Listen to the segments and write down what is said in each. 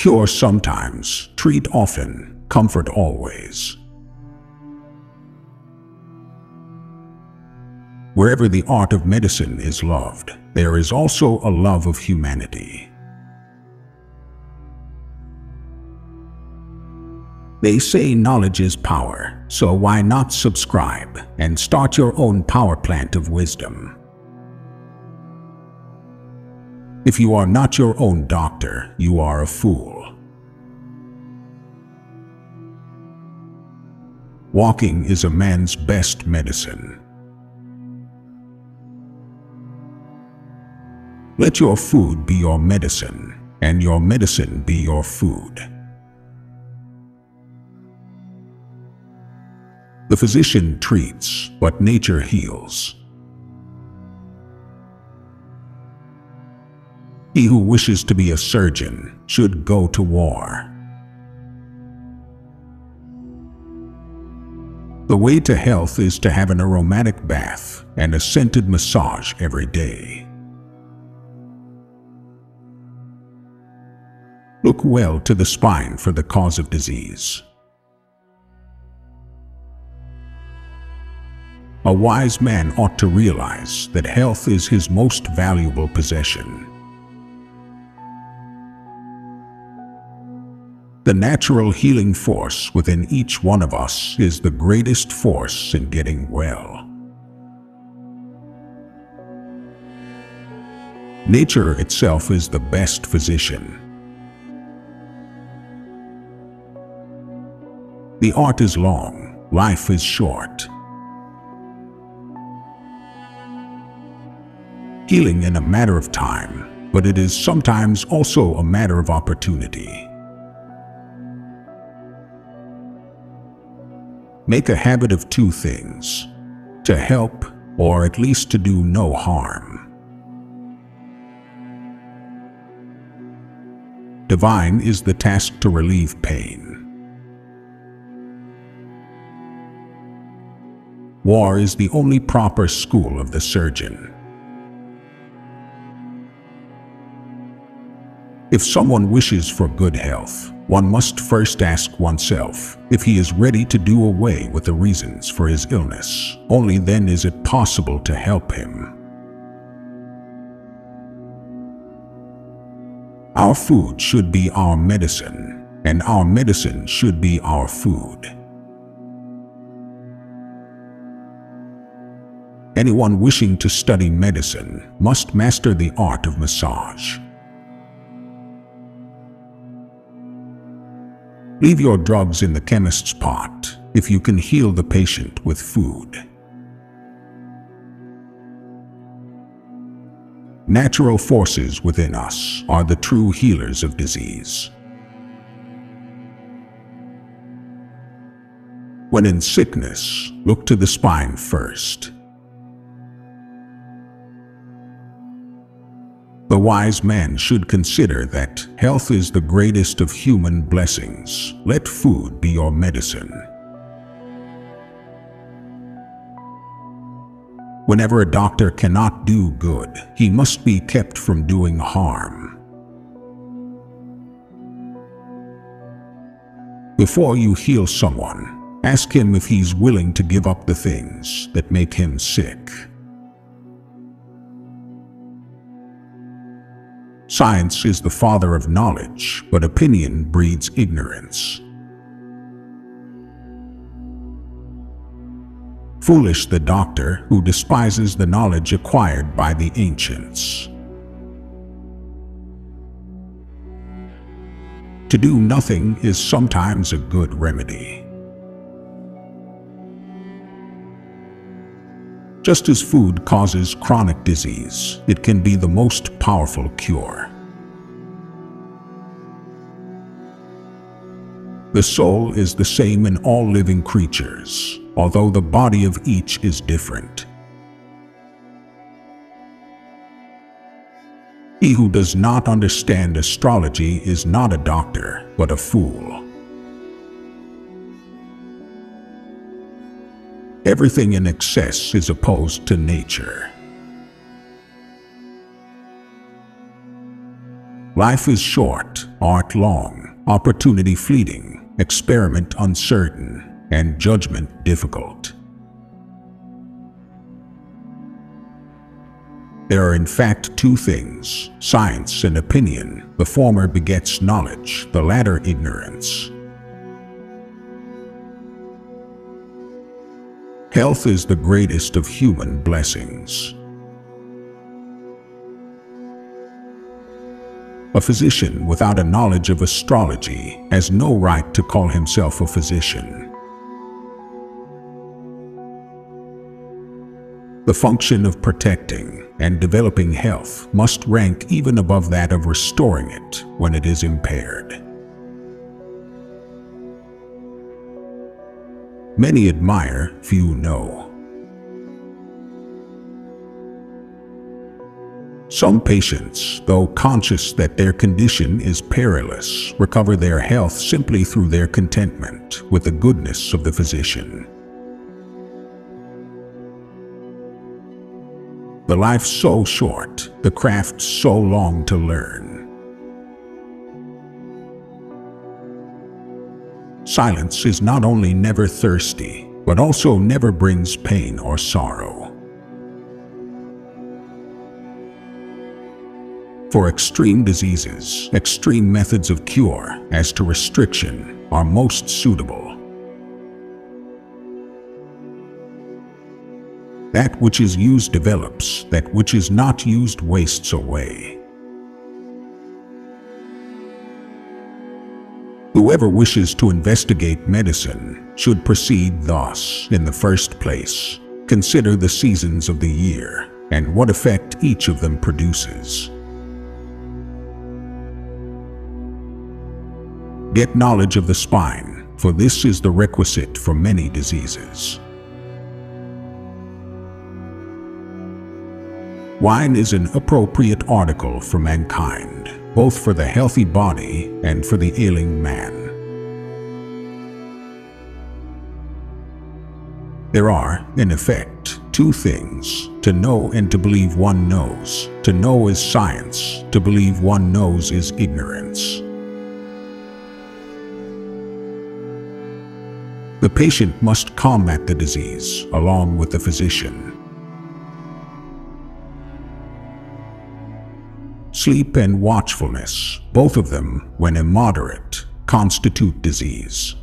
Cure sometimes, treat often, comfort always. Wherever the art of medicine is loved, there is also a love of humanity. They say knowledge is power, so why not subscribe and start your own power plant of wisdom? If you are not your own doctor, you are a fool. Walking is a man's best medicine. Let your food be your medicine, and your medicine be your food. The physician treats, but nature heals. He who wishes to be a surgeon should go to war. The way to health is to have an aromatic bath and a scented massage every day. Look well to the spine for the cause of disease. A wise man ought to realize that health is his most valuable possession. The natural healing force within each one of us is the greatest force in getting well. Nature itself is the best physician. The art is long, life is short. Healing in a matter of time, but it is sometimes also a matter of opportunity. Make a habit of two things: to help, or at least to do no harm. Divine is the task to relieve pain. War is the only proper school of the surgeon. If someone wishes for good health, one must first ask oneself if he is ready to do away with the reasons for his illness. Only then is it possible to help him. Our food should be our medicine, and our medicine should be our food. Anyone wishing to study medicine must master the art of massage. Leave your drugs in the chemist's pot if you can heal the patient with food. Natural forces within us are the true healers of disease. When in sickness, look to the spine first. The wise man should consider that health is the greatest of human blessings. Let food be your medicine. Whenever a doctor cannot do good, he must be kept from doing harm. Before you heal someone, ask him if he's willing to give up the things that make him sick. Science is the father of knowledge, but opinion breeds ignorance. Foolish the doctor who despises the knowledge acquired by the ancients. To do nothing is sometimes a good remedy. Just as food causes chronic disease, it can be the most powerful cure. The soul is the same in all living creatures, although the body of each is different. He who does not understand astrology is not a doctor, but a fool. Everything in excess is opposed to nature. Life is short, art long, opportunity fleeting, experiment uncertain, and judgment difficult. There are in fact two things, science and opinion. The former begets knowledge, the latter ignorance. Health is the greatest of human blessings. A physician without a knowledge of astrology has no right to call himself a physician. The function of protecting and developing health must rank even above that of restoring it when it is impaired. Many admire, few know. Some patients, though conscious that their condition is perilous, recover their health simply through their contentment with the goodness of the physician. The life so short, the craft so long to learn. Silence is not only never thirsty, but also never brings pain or sorrow. For extreme diseases, extreme methods of cure, as to restriction, are most suitable. That which is used develops, that which is not used wastes away. Whoever wishes to investigate medicine should proceed thus. In the first place, consider the seasons of the year and what effect each of them produces. Get knowledge of the spine, for this is the requisite for many diseases. Wine is an appropriate article for mankind, both for the healthy body and for the ailing man. There are, in effect, two things, to know and to believe one knows. To know is science, to believe one knows is ignorance. The patient must combat the disease along with the physician. Sleep and watchfulness, both of them, when immoderate, constitute disease.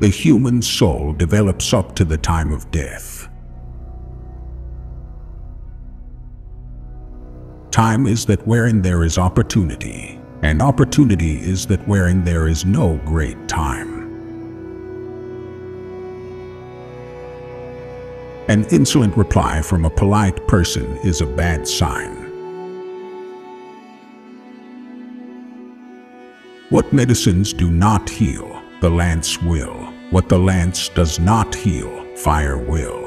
The human soul develops up to the time of death. Time is that wherein there is opportunity, and opportunity is that wherein there is no great time. An insolent reply from a polite person is a bad sign. What medicines do not heal, the lance will. What the lance does not heal, fire will.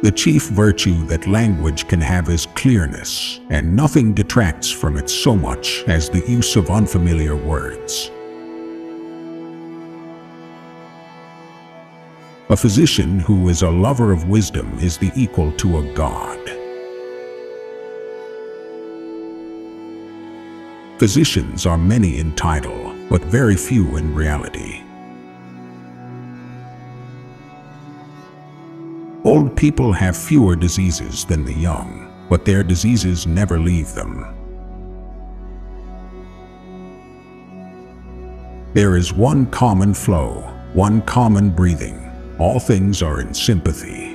The chief virtue that language can have is clearness, and nothing detracts from it so much as the use of unfamiliar words. A physician who is a lover of wisdom is the equal to a god. Physicians are many in title, but very few in reality. Old people have fewer diseases than the young, but their diseases never leave them. There is one common flow, one common breathing. All things are in sympathy.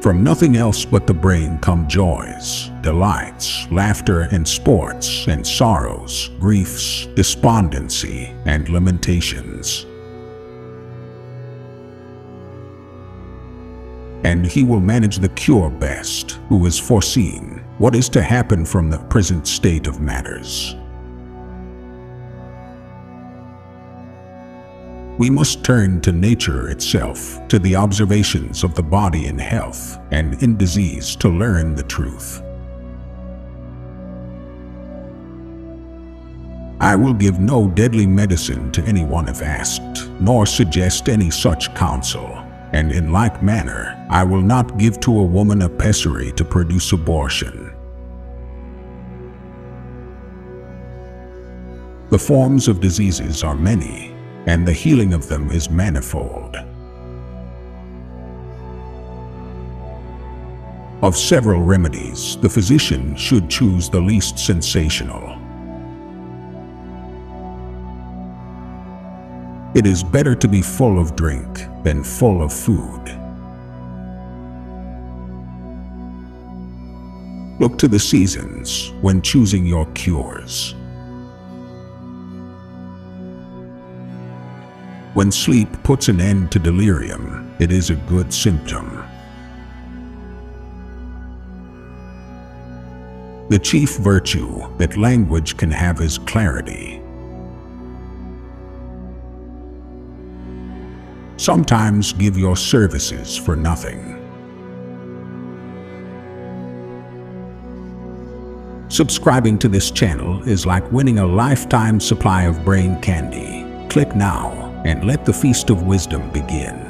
From nothing else but the brain come joys, delights, laughter and sports, and sorrows, griefs, despondency, and lamentations. And he will manage the cure best who has foreseen what is to happen from the present state of matters. We must turn to nature itself, to the observations of the body in health and in disease, to learn the truth. I will give no deadly medicine to anyone if asked, nor suggest any such counsel. And in like manner, I will not give to a woman a pessary to produce abortion. The forms of diseases are many, and the healing of them is manifold. Of several remedies, the physician should choose the least sensational. It is better to be full of drink than full of food. Look to the seasons when choosing your cures. When sleep puts an end to delirium, it is a good symptom. The chief virtue that language can have is clarity. Sometimes give your services for nothing. Subscribing to this channel is like winning a lifetime supply of brain candy. Click now and let the feast of wisdom begin.